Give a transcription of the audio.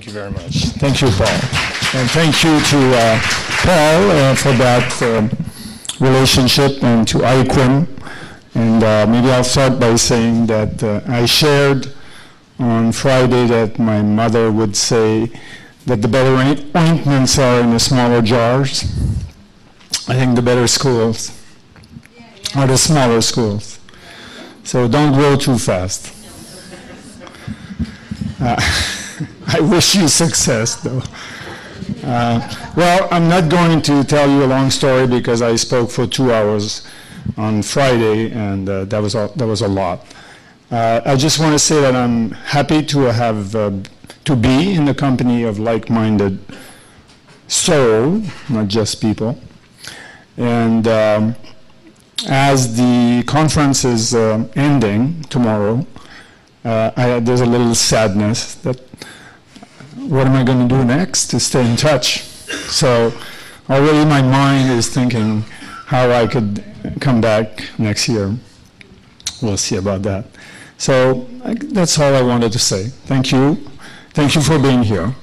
Thank you very much. Thank you, Paul. And thank you to Paul for that relationship, and to IQUIM. And maybe I'll start by saying that I shared on Friday that my mother would say that the better ointments are in the smaller jars. I think the better schools are the smaller schools. So don't grow too fast. I wish you success, though. Well, I'm not going to tell you a long story because I spoke for 2 hours on Friday, and that was a lot. I just want to say that I'm happy to have to be in the company of like-minded souls, not just people. And as the conference is ending tomorrow, there's a little sadness that what am I going to do next to stay in touch? So already my mind is thinking how I could come back next year. We'll see about that. So that's all I wanted to say. Thank you. Thank you for being here.